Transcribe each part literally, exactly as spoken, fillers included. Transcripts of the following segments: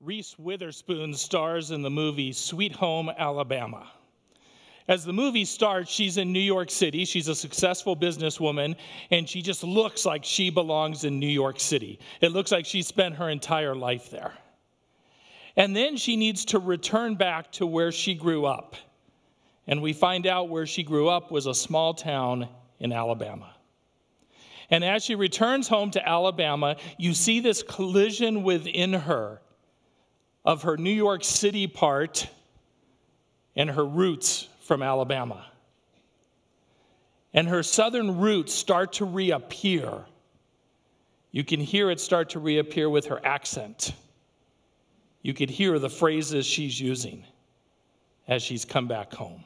Reese Witherspoon stars in the movie Sweet Home Alabama. As the movie starts, she's in New York City. She's a successful businesswoman, and she just looks like she belongs in New York City. It looks like she spent her entire life there. And then she needs to return back to where she grew up. And we find out where she grew up was a small town in Alabama. And as she returns home to Alabama, you see this collision within her of her New York City part and her roots from Alabama. And her southern roots start to reappear. You can hear it start to reappear with her accent. You could hear the phrases she's using as she's come back home.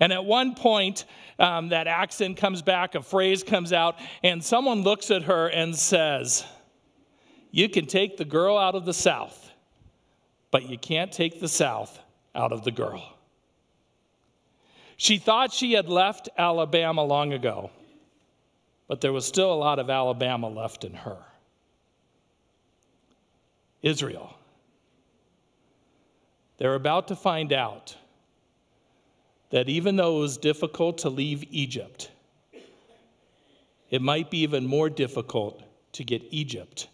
And at one point, um, that accent comes back, a phrase comes out, and someone looks at her and says, "You can take the girl out of the South, but you can't take the South out of the girl." She thought she had left Alabama long ago, but there was still a lot of Alabama left in her. Israel. They're about to find out that even though it was difficult to leave Egypt, it might be even more difficult to get Egypt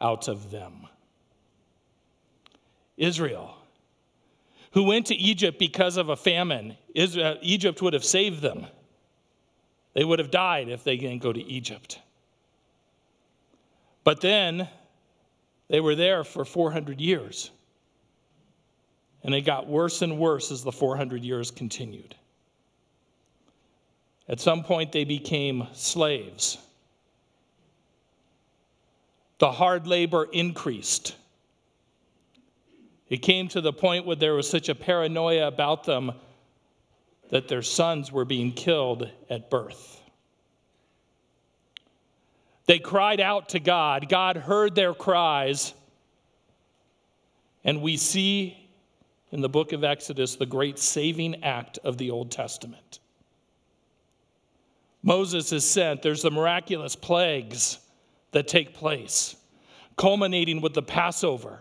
out of them. Israel, who went to Egypt because of a famine, Israel, Egypt would have saved them. They would have died if they didn't go to Egypt. But then they were there for four hundred years. And it got worse and worse as the four hundred years continued. At some point, they became slaves. The hard labor increased. It came to the point where there was such a paranoia about them that their sons were being killed at birth. They cried out to God. God heard their cries. And we see in the book of Exodus the great saving act of the Old Testament. Moses is sent. There's the miraculous plagues that take place, culminating with the Passover.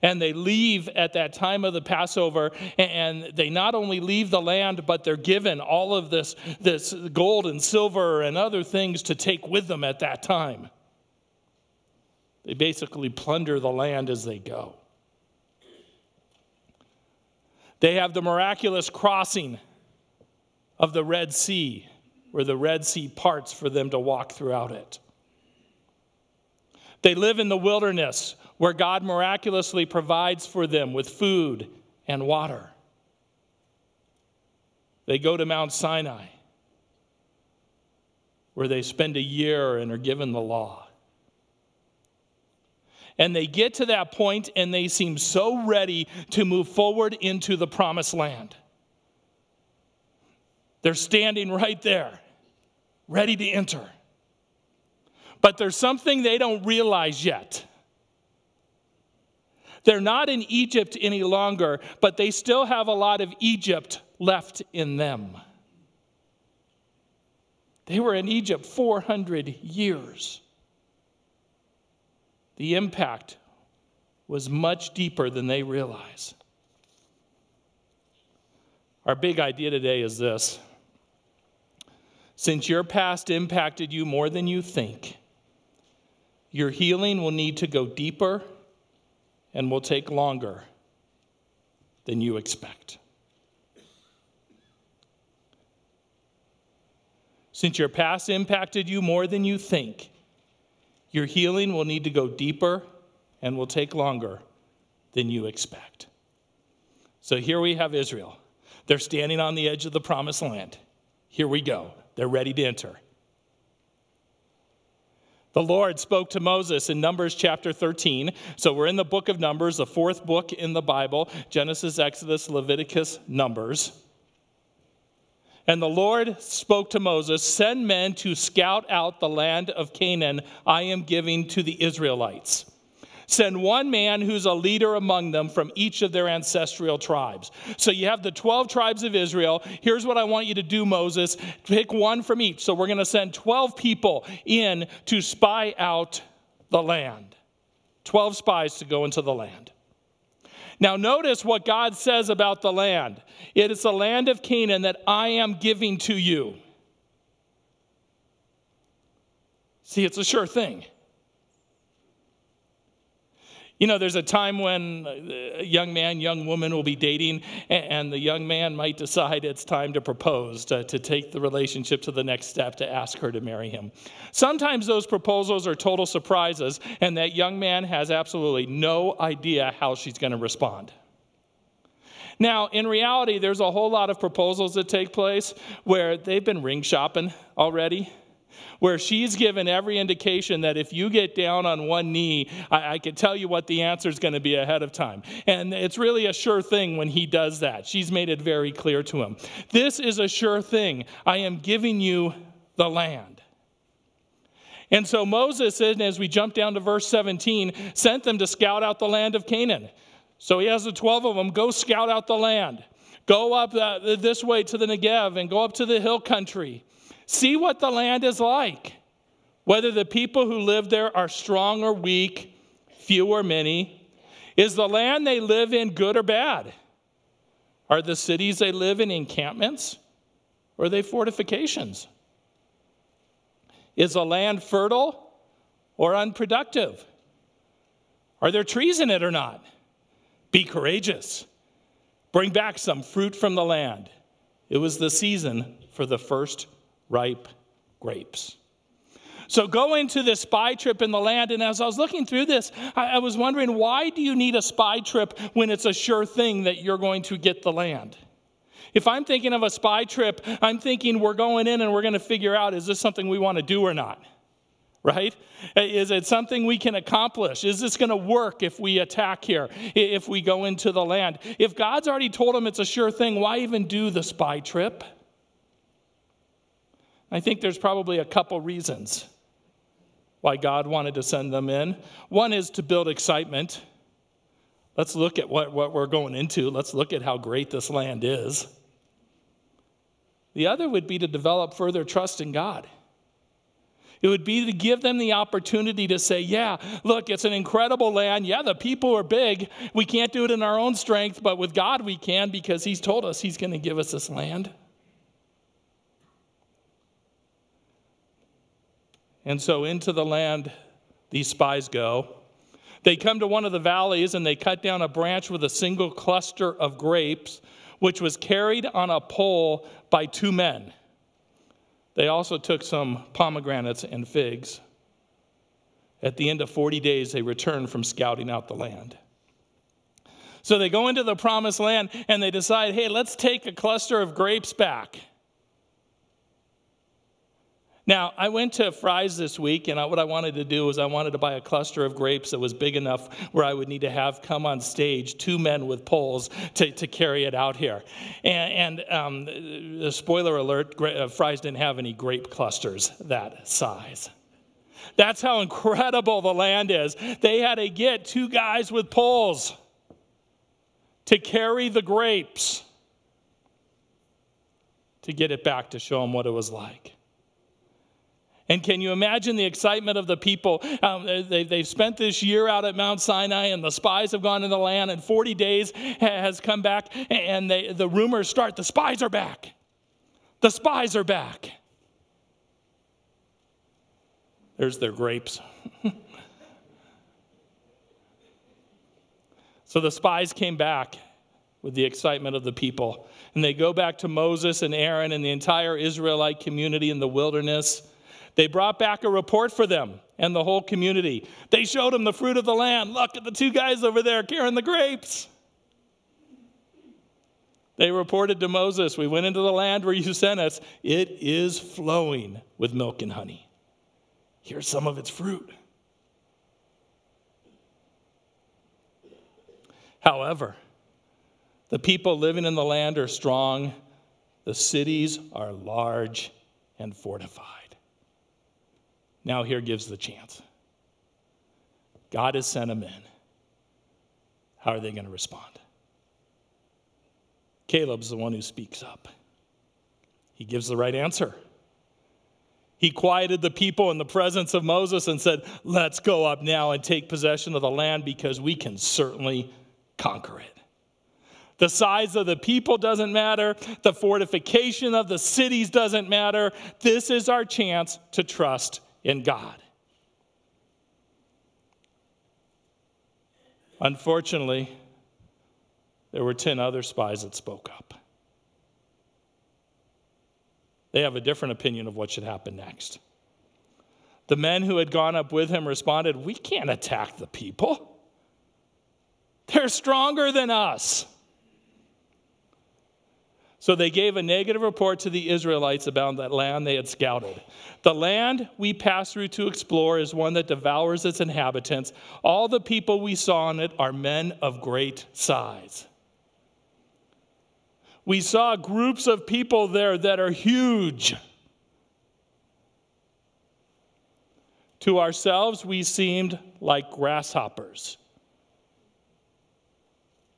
And they leave at that time of the Passover, and they not only leave the land, but they're given all of this, this gold and silver and other things to take with them at that time. They basically plunder the land as they go. They have the miraculous crossing of the Red Sea, where the Red Sea parts for them to walk throughout it. They live in the wilderness, where God miraculously provides for them with food and water. They go to Mount Sinai, where they spend a year and are given the law. And they get to that point and they seem so ready to move forward into the promised land. They're standing right there, ready to enter. But there's something they don't realize yet. They're not in Egypt any longer, but they still have a lot of Egypt left in them. They were in Egypt four hundred years. The impact was much deeper than they realize. Our big idea today is this: since your past impacted you more than you think, your healing will need to go deeper and will take longer than you expect. Since your past impacted you more than you think, your healing will need to go deeper and will take longer than you expect. So here we have Israel. They're standing on the edge of the promised land. Here we go. They're ready to enter. The Lord spoke to Moses in Numbers chapter thirteen. So we're in the book of Numbers, the fourth book in the Bible, Genesis, Exodus, Leviticus, Numbers. And the Lord spoke to Moses, "Send men to scout out the land of Canaan I am giving to the Israelites. Send one man who's a leader among them from each of their ancestral tribes." So you have the twelve tribes of Israel. Here's what I want you to do, Moses. Pick one from each. So we're going to send twelve people in to spy out the land. twelve spies to go into the land. Now notice what God says about the land. It is the land of Canaan that I am giving to you. See, it's a sure thing. You know, there's a time when a young man, young woman will be dating, and the young man might decide it's time to propose, to, to take the relationship to the next step, to ask her to marry him. Sometimes those proposals are total surprises, and that young man has absolutely no idea how she's going to respond. Now, in reality, there's a whole lot of proposals that take place where they've been ring shopping already, where she's given every indication that if you get down on one knee, I, I can tell you what the answer is going to be ahead of time. And it's really a sure thing when he does that. She's made it very clear to him. This is a sure thing. I am giving you the land. And so Moses, as we jump down to verse seventeen, sent them to scout out the land of Canaan. So he has the twelve of them go scout out the land. Go up uh, this way to the Negev and go up to the hill country. See what the land is like, whether the people who live there are strong or weak, few or many. Is the land they live in good or bad? Are the cities they live in encampments, or are they fortifications? Is the land fertile or unproductive? Are there trees in it or not? Be courageous. Bring back some fruit from the land. It was the season for the first ripe grapes. So go into this spy trip in the land, and as I was looking through this, I, I was wondering, why do you need a spy trip when it's a sure thing that you're going to get the land? If I'm thinking of a spy trip, I'm thinking we're going in and we're going to figure out, is this something we want to do or not? Right? Is it something we can accomplish? Is this going to work if we attack here, if we go into the land? If God's already told them it's a sure thing, why even do the spy trip? I think there's probably a couple reasons why God wanted to send them in. One is to build excitement. Let's look at what, what we're going into. Let's look at how great this land is. The other would be to develop further trust in God. It would be to give them the opportunity to say, yeah, look, it's an incredible land. Yeah, the people are big. We can't do it in our own strength, but with God we can, because he's told us he's going to give us this land. And so into the land these spies go. They come to one of the valleys, and they cut down a branch with a single cluster of grapes, which was carried on a pole by two men. They also took some pomegranates and figs. At the end of forty days, they returned from scouting out the land. So they go into the promised land, and they decide, hey, let's take a cluster of grapes back. Now, I went to Fry's this week, and I, what I wanted to do was I wanted to buy a cluster of grapes that was big enough where I would need to have come on stage two men with poles to, to carry it out here. And, and um, spoiler alert, Fry's didn't have any grape clusters that size. That's how incredible the land is. They had to get two guys with poles to carry the grapes to get it back, to show them what it was like. And can you imagine the excitement of the people? Um, they, they've spent this year out at Mount Sinai, and the spies have gone to the land, and forty days has come back, and they, the rumors start, the spies are back. The spies are back. There's their grapes. So the spies came back with the excitement of the people, and they go back to Moses and Aaron and the entire Israelite community in the wilderness. They brought back a report for them and the whole community. They showed them the fruit of the land. Look at the two guys over there carrying the grapes. They reported to Moses, we went into the land where you sent us. It is flowing with milk and honey. Here's some of its fruit. However, the people living in the land are strong. The cities are large and fortified. Now here gives the chance. God has sent them in. How are they going to respond? Caleb's the one who speaks up. He gives the right answer. He quieted the people in the presence of Moses and said, let's go up now and take possession of the land because we can certainly conquer it. The size of the people doesn't matter. The fortification of the cities doesn't matter. This is our chance to trust in God. Unfortunately, there were ten other spies that spoke up. They have a different opinion of what should happen next. The men who had gone up with him responded, we can't attack the people. They're stronger than us. So they gave a negative report to the Israelites about that land they had scouted. The land we passed through to explore is one that devours its inhabitants. All the people we saw in it are men of great size. We saw groups of people there that are huge. To ourselves, we seemed like grasshoppers.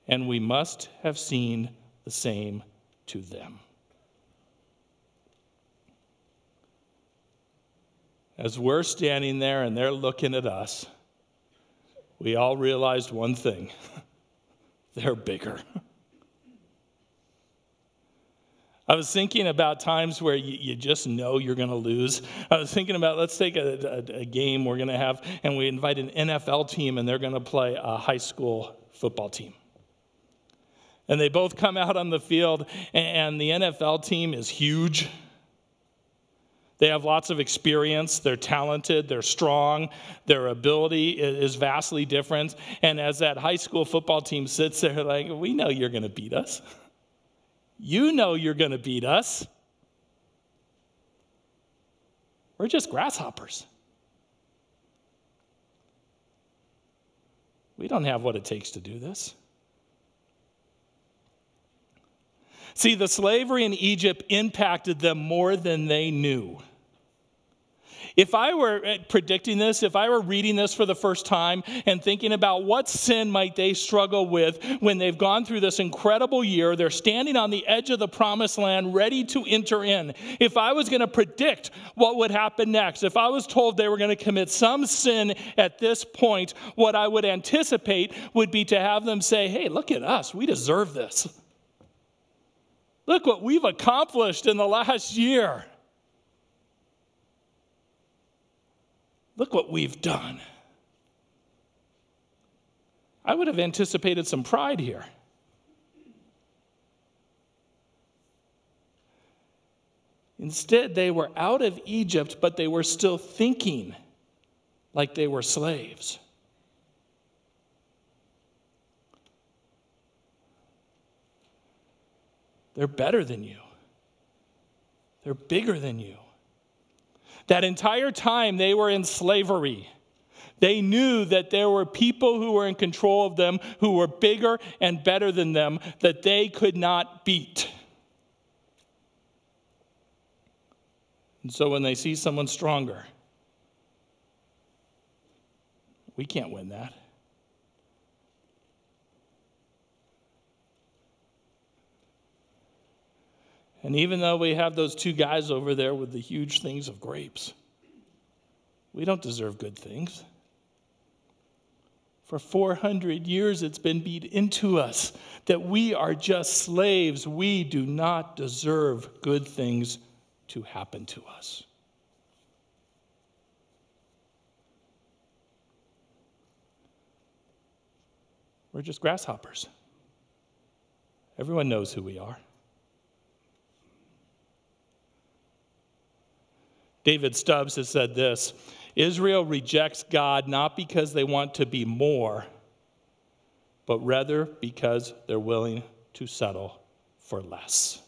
And we must have seen the same to them. As we're standing there and they're looking at us, we all realized one thing. They're bigger. I was thinking about times where you, you just know you're going to lose. I was thinking about, let's take a, a, a game we're going to have, and we invite an N F L team, and they're going to play a high school football team. And they both come out on the field, and the N F L team is huge. They have lots of experience. They're talented. They're strong. Their ability is vastly different. And as that high school football team sits there, like, we know you're going to beat us. You know you're going to beat us. We're just grasshoppers. We don't have what it takes to do this. See, the slavery in Egypt impacted them more than they knew. If I were predicting this, if I were reading this for the first time and thinking about what sin might they struggle with when they've gone through this incredible year, they're standing on the edge of the promised land ready to enter in. If I was going to predict what would happen next, if I was told they were going to commit some sin at this point, what I would anticipate would be to have them say, hey, look at us, we deserve this. Look what we've accomplished in the last year. Look what we've done. I would have anticipated some pride here. Instead, they were out of Egypt, but they were still thinking like they were slaves. They're better than you. They're bigger than you. That entire time they were in slavery, they knew that there were people who were in control of them, who were bigger and better than them, that they could not beat. And so when they see someone stronger, we can't win that. And even though we have those two guys over there with the huge things of grapes, we don't deserve good things. For four hundred years, it's been beat into us that we are just slaves. We do not deserve good things to happen to us. We're just grasshoppers. Everyone knows who we are. David Stubbs has said this, Israel rejects God not because they want to be more, but rather because they're willing to settle for less.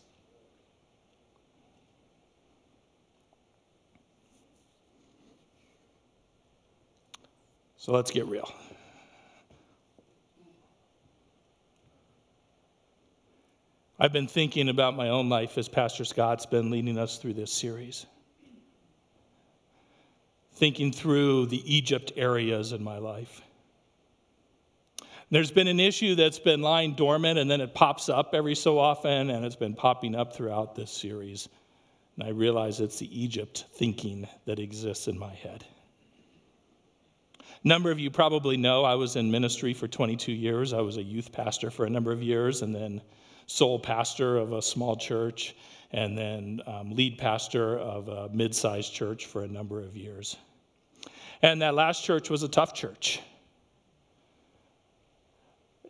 So let's get real. I've been thinking about my own life as Pastor Scott's been leading us through this series. Thinking through the Egypt areas in my life. There's been an issue that's been lying dormant, and then it pops up every so often, and it's been popping up throughout this series. And I realize it's the Egypt thinking that exists in my head. A number of you probably know I was in ministry for twenty-two years. I was a youth pastor for a number of years, and then sole pastor of a small church, and then um, lead pastor of a mid-sized church for a number of years. And that last church was a tough church.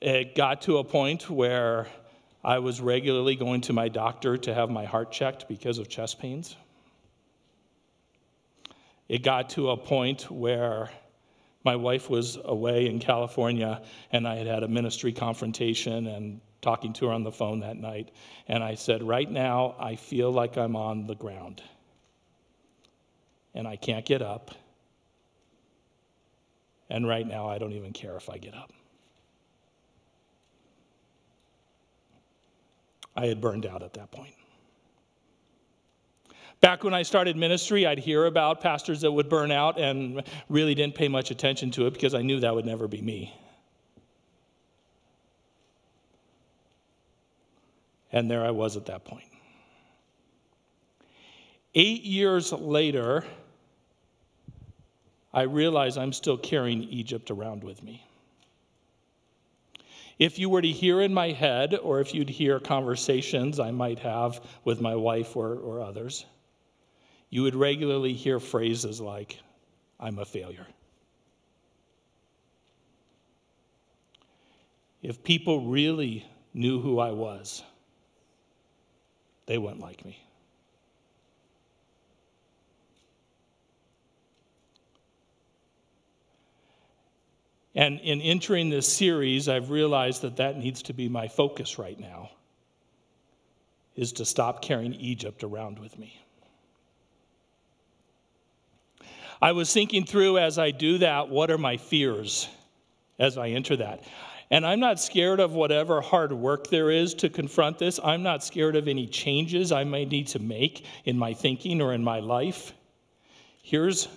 It got to a point where I was regularly going to my doctor to have my heart checked because of chest pains. It got to a point where my wife was away in California, and I had had a ministry confrontation and talking to her on the phone that night, and I said, right now, I feel like I'm on the ground, and I can't get up, and right now, I don't even care if I get up. I had burned out at that point. Back when I started ministry, I'd hear about pastors that would burn out and really didn't pay much attention to it because I knew that would never be me. And there I was at that point. Eight years later, I realized I'm still carrying Egypt around with me. If you were to hear in my head, or if you'd hear conversations I might have with my wife or, or others, you would regularly hear phrases like, I'm a failure. If people really knew who I was, they wouldn't like me. And in entering this series, I've realized that that needs to be my focus right now, is to stop carrying Egypt around with me. I was thinking through, as I do that, what are my fears as I enter that? And I'm not scared of whatever hard work there is to confront this. I'm not scared of any changes I may need to make in my thinking or in my life. Here's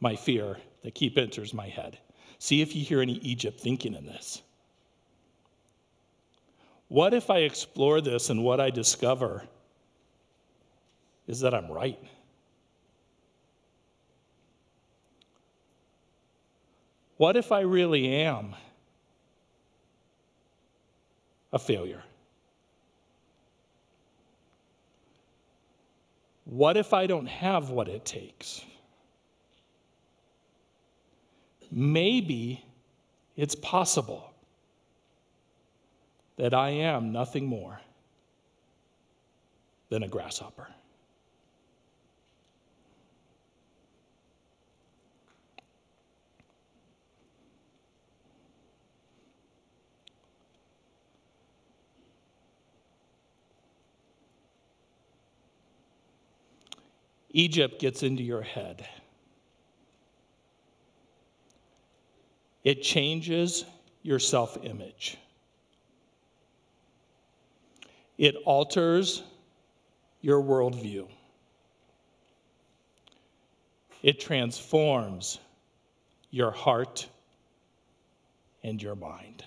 my fear that keep enters my head. See if you hear any Egypt thinking in this. What if I explore this and what I discover is that I'm right? What if I really am a failure? What if I don't have what it takes? Maybe it's possible that I am nothing more than a grasshopper. Egypt gets into your head. It changes your self-image. It alters your worldview. It transforms your heart and your mind.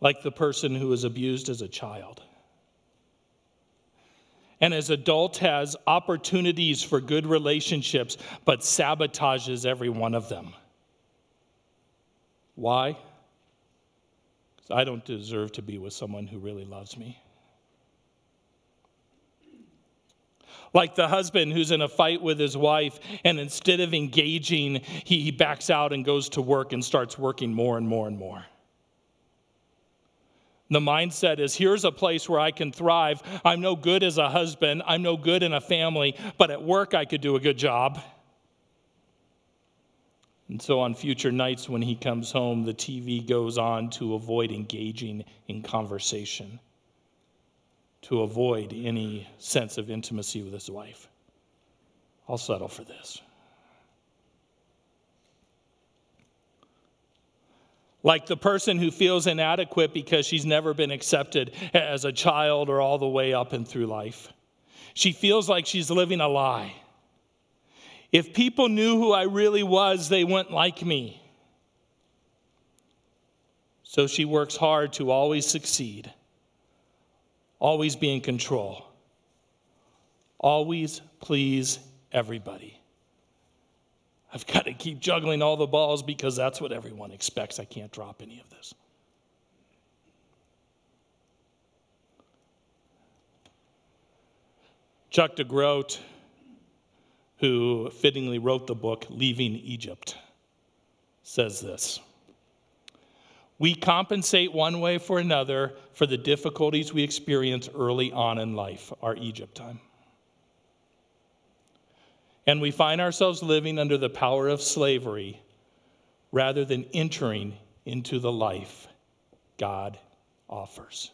Like the person who was abused as a child, and as adult has opportunities for good relationships, but sabotages every one of them. Why? Because I don't deserve to be with someone who really loves me. Like the husband who's in a fight with his wife, and instead of engaging, he, he backs out and goes to work and starts working more and more and more. The mindset is, here's a place where I can thrive. I'm no good as a husband. I'm no good in a family, but at work I could do a good job. And so on future nights when he comes home, the T V goes on to avoid engaging in conversation, to avoid any sense of intimacy with his wife. I'll settle for this. Like the person who feels inadequate because she's never been accepted as a child or all the way up and through life. She feels like she's living a lie. If people knew who I really was, they wouldn't like me. So she works hard to always succeed, always be in control, always please everybody. I've got to keep juggling all the balls because that's what everyone expects. I can't drop any of this. Chuck DeGroat, who fittingly wrote the book Leaving Egypt, says this: we compensate one way for another for the difficulties we experience early on in life, our Egypt time. And we find ourselves living under the power of slavery rather than entering into the life God offers.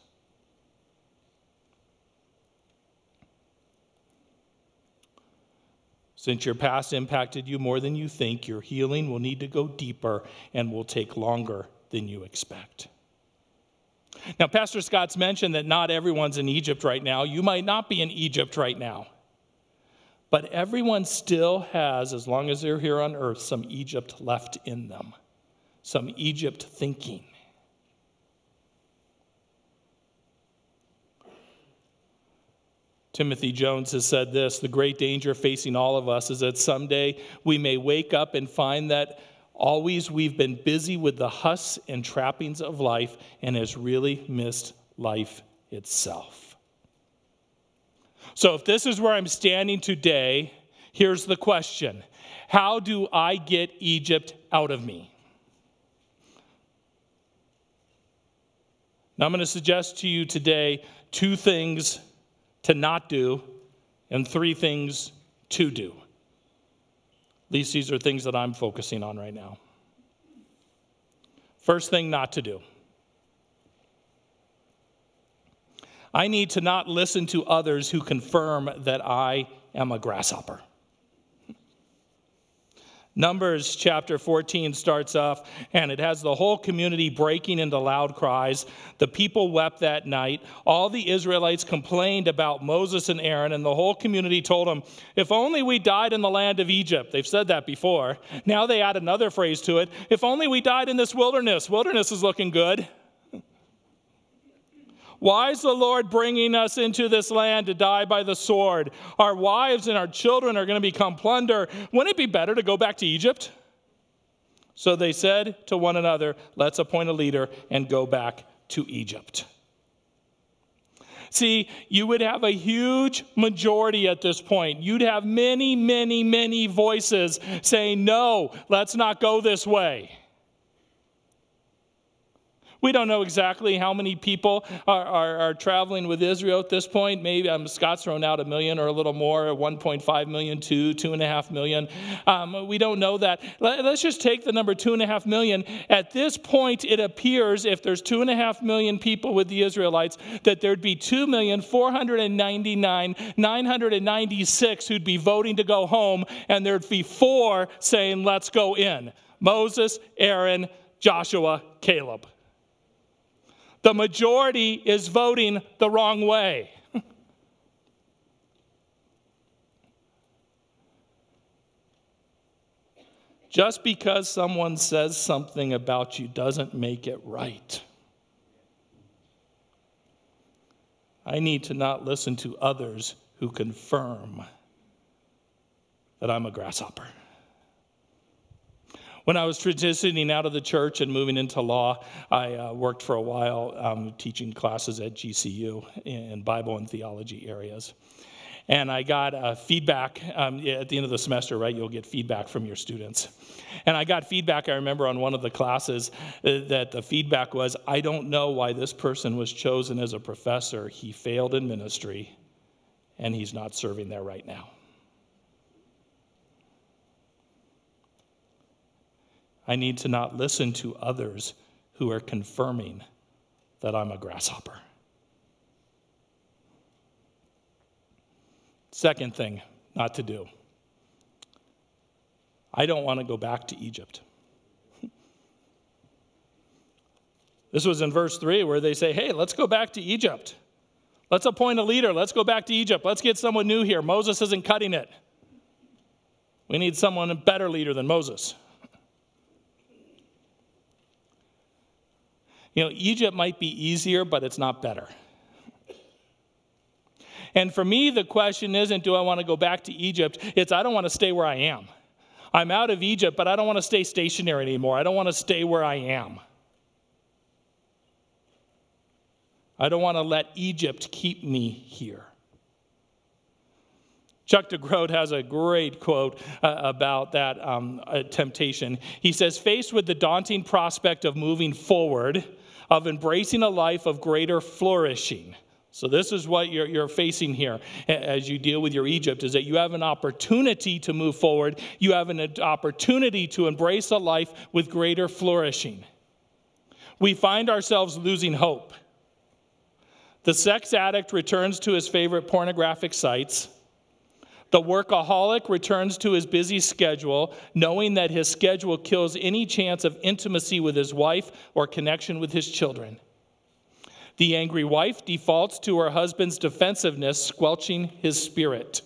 Since your past impacted you more than you think, your healing will need to go deeper and will take longer than you expect. Now, Pastor Scott's mentioned that not everyone's in Egypt right now. You might not be in Egypt right now. But everyone still has, as long as they're here on earth, some Egypt left in them, some Egypt thinking. Timothy Jones has said this: the great danger facing all of us is that someday we may wake up and find that always we've been busy with the husks and trappings of life and has really missed life itself. So if this is where I'm standing today, here's the question: how do I get Egypt out of me? Now I'm going to suggest to you today two things to not do and three things to do. At least these are things that I'm focusing on right now. First thing not to do. I need to not listen to others who confirm that I am a grasshopper. Numbers chapter fourteen starts off, and it has the whole community breaking into loud cries. The people wept that night. All the Israelites complained about Moses and Aaron, and the whole community told them, if only we died in the land of Egypt. They've said that before. Now they add another phrase to it: if only we died in this wilderness. Wilderness is looking good. Why is the Lord bringing us into this land to die by the sword? Our wives and our children are going to become plunder. Wouldn't it be better to go back to Egypt? So they said to one another, let's appoint a leader and go back to Egypt. See, you would have a huge majority at this point. You'd have many, many, many voices saying, no, let's not go this way. We don't know exactly how many people are, are, are traveling with Israel at this point. Maybe um, Scott's thrown out a million or a little more, one point five million, two, two and a half million. Um, we don't know that. Let, let's just take the number two and a half million. At this point, it appears if there's two and a half million people with the Israelites, that there'd be two million four hundred ninety-nine thousand nine hundred ninety-six who'd be voting to go home, and there'd be four saying, let's go in. Moses, Aaron, Joshua, Caleb. The majority is voting the wrong way. Just because someone says something about you doesn't make it right. I need to not listen to others who confirm that I'm a grasshopper. When I was transitioning out of the church and moving into law, I uh, worked for a while um, teaching classes at G C U in Bible and theology areas. And I got uh, feedback um, at the end of the semester, right? You'll get feedback from your students. And I got feedback, I remember, on one of the classes uh, that the feedback was, I don't know why this person was chosen as a professor. He failed in ministry, and he's not serving there right now. I need to not listen to others who are confirming that I'm a grasshopper. Second thing not to do. I don't want to go back to Egypt. This was in verse three where they say, hey, let's go back to Egypt. Let's appoint a leader. Let's go back to Egypt. Let's get someone new here. Moses isn't cutting it. We need someone, a better leader than Moses. You know, Egypt might be easier, but it's not better. And for me, the question isn't, do I want to go back to Egypt? It's, I don't want to stay where I am. I'm out of Egypt, but I don't want to stay stationary anymore. I don't want to stay where I am. I don't want to let Egypt keep me here. Chuck DeGroat has a great quote uh, about that um, uh, temptation. He says, faced with the daunting prospect of moving forward, of embracing a life of greater flourishing. So this is what you're, you're facing here as you deal with your Egypt, is that you have an opportunity to move forward. You have an opportunity to embrace a life with greater flourishing. We find ourselves losing hope. The sex addict returns to his favorite pornographic sites. The workaholic returns to his busy schedule, knowing that his schedule kills any chance of intimacy with his wife or connection with his children. The angry wife defaults to her husband's defensiveness, squelching his spirit.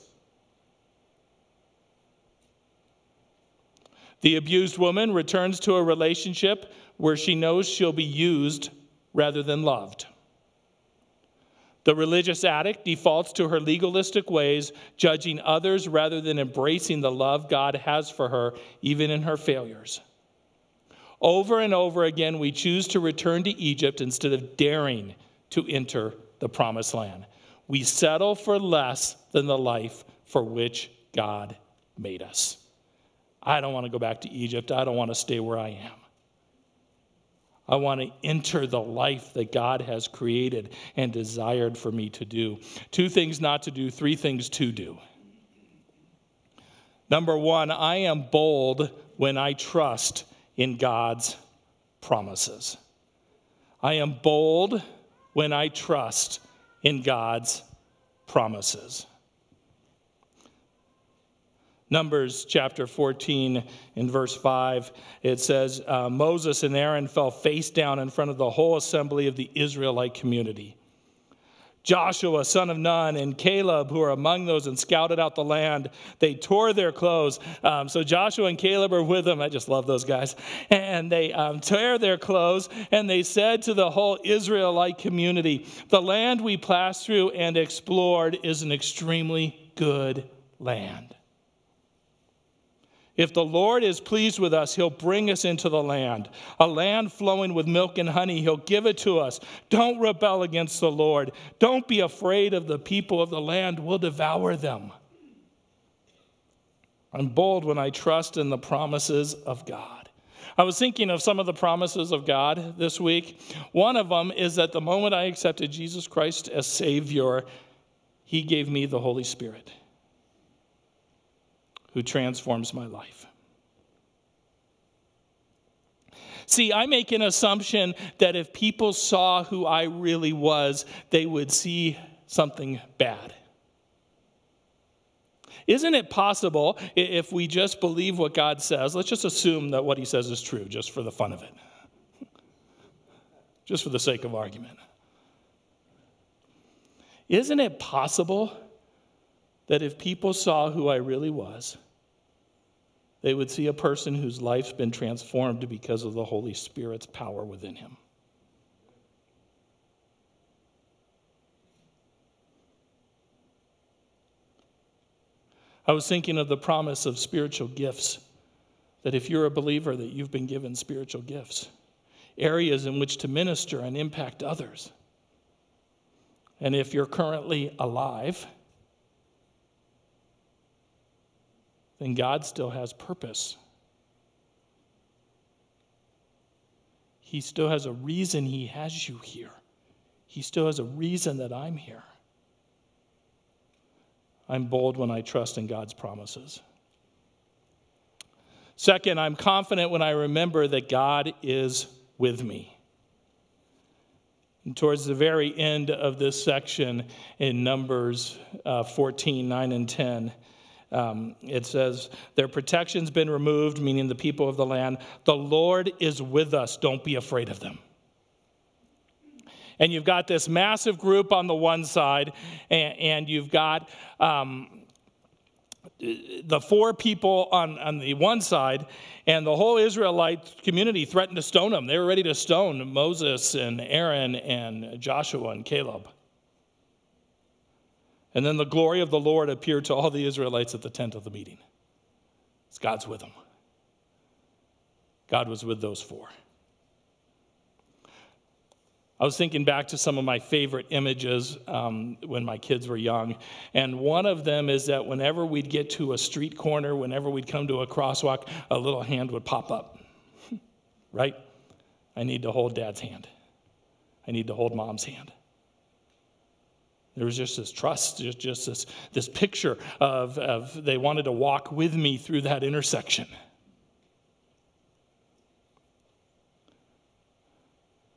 The abused woman returns to a relationship where she knows she'll be used rather than loved. The religious addict defaults to her legalistic ways, judging others rather than embracing the love God has for her, even in her failures. Over and over again, we choose to return to Egypt instead of daring to enter the promised land. We settle for less than the life for which God made us. I don't want to go back to Egypt. I don't want to stay where I am. I want to enter the life that God has created and desired for me to do. Two things not to do, three things to do. Number one, I am bold when I trust in God's promises. I am bold when I trust in God's promises. Numbers chapter fourteen in verse five, it says, uh, Moses and Aaron fell face down in front of the whole assembly of the Israelite community. Joshua, son of Nun, and Caleb, who are among those and scouted out the land, they tore their clothes. Um, so Joshua and Caleb are with them. I just love those guys. And they um, tore their clothes, and they said to the whole Israelite community, the land we passed through and explored is an extremely good land. If the Lord is pleased with us, he'll bring us into the land, a land flowing with milk and honey. He'll give it to us. Don't rebel against the Lord. Don't be afraid of the people of the land. We'll devour them. I'm bold when I trust in the promises of God. I was thinking of some of the promises of God this week. One of them is that the moment I accepted Jesus Christ as Savior, he gave me the Holy Spirit, who transforms my life. See, I make an assumption that if people saw who I really was, they would see something bad. Isn't it possible, if we just believe what God says, let's just assume that what he says is true, just for the fun of it, just for the sake of argument. Isn't it possible that if people saw who I really was, they would see a person whose life's been transformed because of the Holy Spirit's power within him? I was thinking of the promise of spiritual gifts, that if you're a believer, that you've been given spiritual gifts, areas in which to minister and impact others. And if you're currently alive, then God still has purpose. He still has a reason he has you here. He still has a reason that I'm here. I'm bold when I trust in God's promises. Second, I'm confident when I remember that God is with me. And towards the very end of this section in Numbers uh, fourteen, nine, and ten, Um, it says, their protection's been removed, meaning the people of the land. The Lord is with us. Don't be afraid of them. And you've got this massive group on the one side, and, and you've got um, the four people on, on the one side, and the whole Israelite community threatened to stone them. They were ready to stone Moses and Aaron and Joshua and Caleb. And then the glory of the Lord appeared to all the Israelites at the tent of the meeting. It's God's with them. God was with those four. I was thinking back to some of my favorite images um, when my kids were young. And one of them is that whenever we'd get to a street corner, whenever we'd come to a crosswalk, a little hand would pop up, right? I need to hold Dad's hand. I need to hold Mom's hand. There was just this trust, just, just this, this picture of, of they wanted to walk with me through that intersection.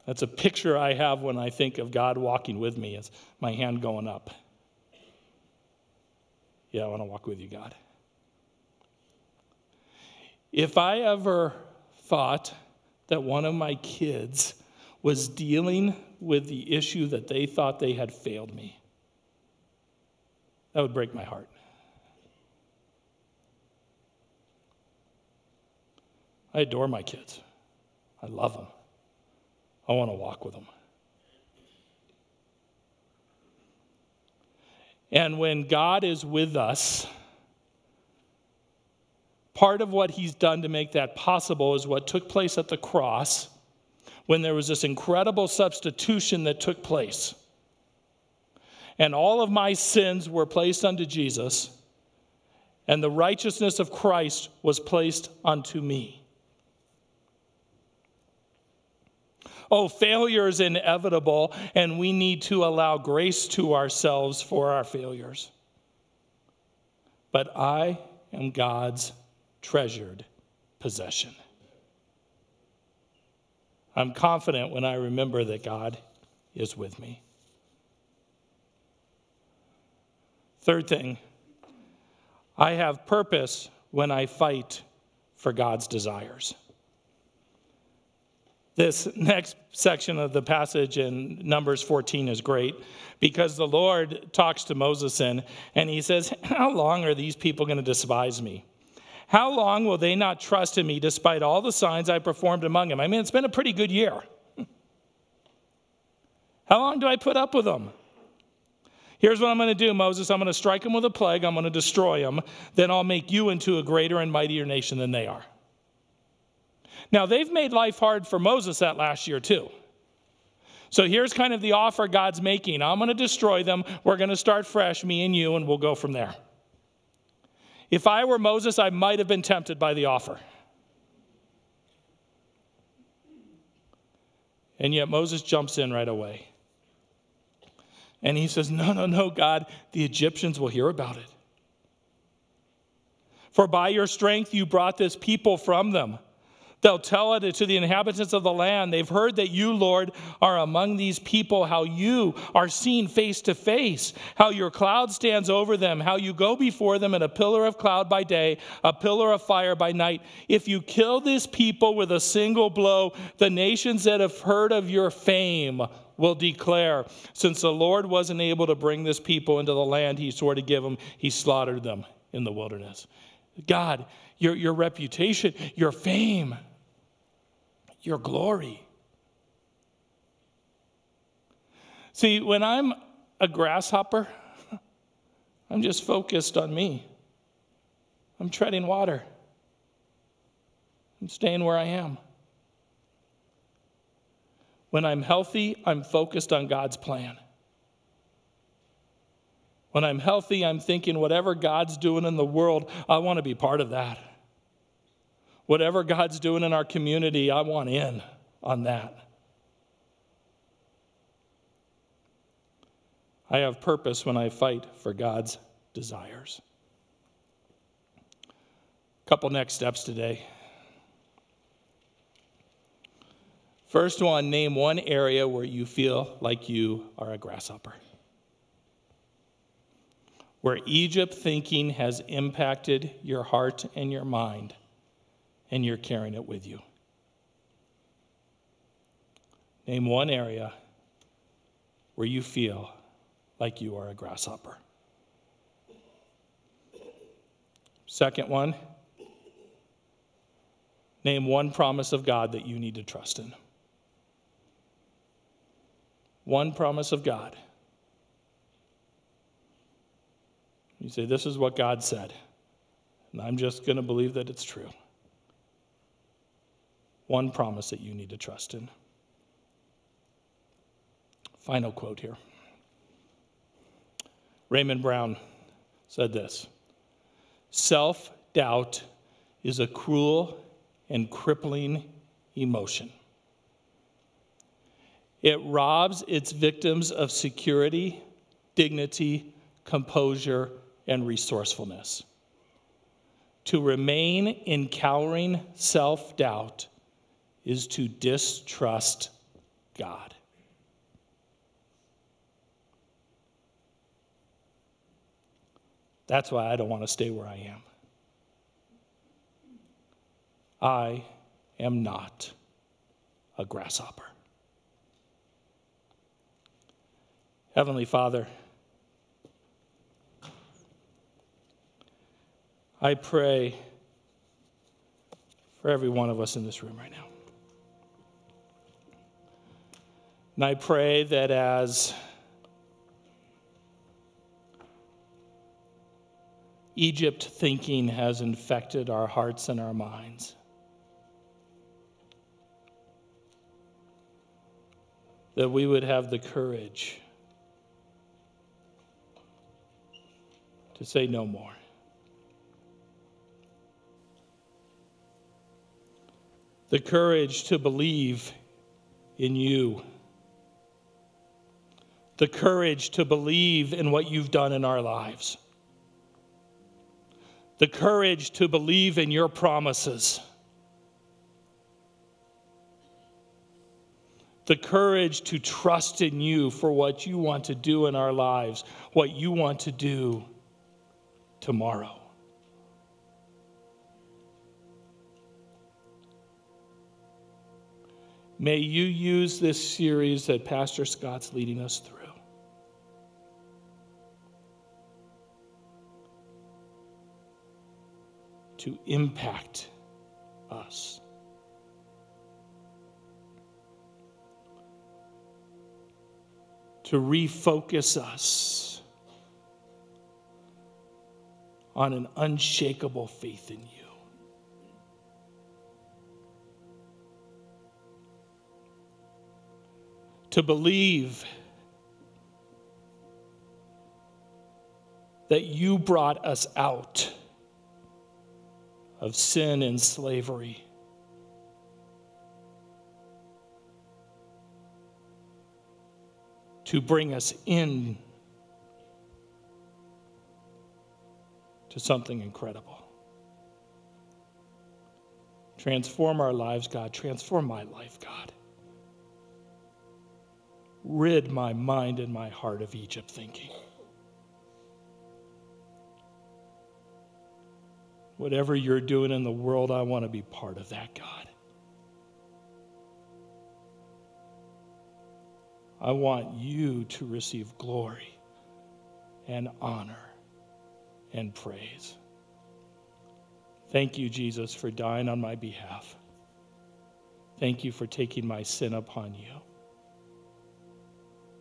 That's a picture I have when I think of God walking with me, is my hand going up. Yeah, I want to walk with you, God. If I ever thought that one of my kids was dealing with the issue that they thought they had failed me, that would break my heart. I adore my kids. I love them. I want to walk with them. And when God is with us, part of what he's done to make that possible is what took place at the cross, when there was this incredible substitution that took place. And all of my sins were placed unto Jesus, and the righteousness of Christ was placed unto me. Oh, failure is inevitable, and we need to allow grace to ourselves for our failures. But I am God's treasured possession. I'm confident when I remember that God is with me. Third thing, I have purpose when I fight for God's desires. This next section of the passage in Numbers fourteen is great, because the Lord talks to Moses and, and he says, how long are these people going to despise me? How long will they not trust in me despite all the signs I performed among them? I mean, it's been a pretty good year. How long do I put up with them? Here's what I'm going to do, Moses. I'm going to strike them with a plague. I'm going to destroy them. Then I'll make you into a greater and mightier nation than they are. Now, they've made life hard for Moses that last year, too. So here's kind of the offer God's making. I'm going to destroy them. We're going to start fresh, me and you, and we'll go from there. If I were Moses, I might have been tempted by the offer. And yet Moses jumps in right away. And he says, no, no, no, God, the Egyptians will hear about it. For by your strength you brought this people from them. They'll tell it to the inhabitants of the land. They've heard that you, Lord, are among these people, how you are seen face to face, how your cloud stands over them, how you go before them in a pillar of cloud by day, a pillar of fire by night. If you kill this people with a single blow, the nations that have heard of your fame will declare, since the Lord wasn't able to bring this people into the land he swore to give them, he slaughtered them in the wilderness. God, your, your reputation, your fame, your glory. See, when I'm a grasshopper, I'm just focused on me. I'm treading water. I'm staying where I am. When I'm healthy, I'm focused on God's plan. When I'm healthy, I'm thinking whatever God's doing in the world, I want to be part of that. Whatever God's doing in our community, I want in on that. I have purpose when I fight for God's desires. A couple next steps today. First one, name one area where you feel like you are a grasshopper, where Egypt thinking has impacted your heart and your mind, and you're carrying it with you. Name one area where you feel like you are a grasshopper. Second one, name one promise of God that you need to trust in. One promise of God You say, this is what God said, and I'm just going to believe that it's true. One promise that you need to trust in. Final quote here. Raymond Brown said this, self-doubt is a cruel and crippling emotion. It robs its victims of security, dignity, composure, and resourcefulness. To remain in cowering self-doubt is to distrust God. That's why I don't want to stay where I am. I am not a grasshopper. Heavenly Father, I pray for every one of us in this room right now. And I pray that as Egypt thinking has infected our hearts and our minds, that we would have the courage to say no more. The courage to believe in you. The courage to believe in what you've done in our lives. The courage to believe in your promises. The courage to trust in you for what you want to do in our lives, what you want to do tomorrow. May you use this series that Pastor Scott's leading us through to impact us. To refocus us on an unshakable faith in you. To believe that you brought us out of sin and slavery. To bring us in to something incredible. Transform our lives, God. Transform my life, God. Rid my mind and my heart of Egypt thinking. Whatever you're doing in the world, I want to be part of that, God. I want you to receive glory and honor and praise. Thank you, Jesus, for dying on my behalf. Thank you for taking my sin upon you.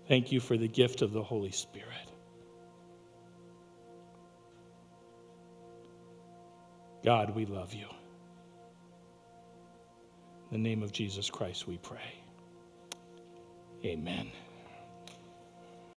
Thank you for the gift of the Holy Spirit. God, we love you. In the name of Jesus Christ, we pray. Amen.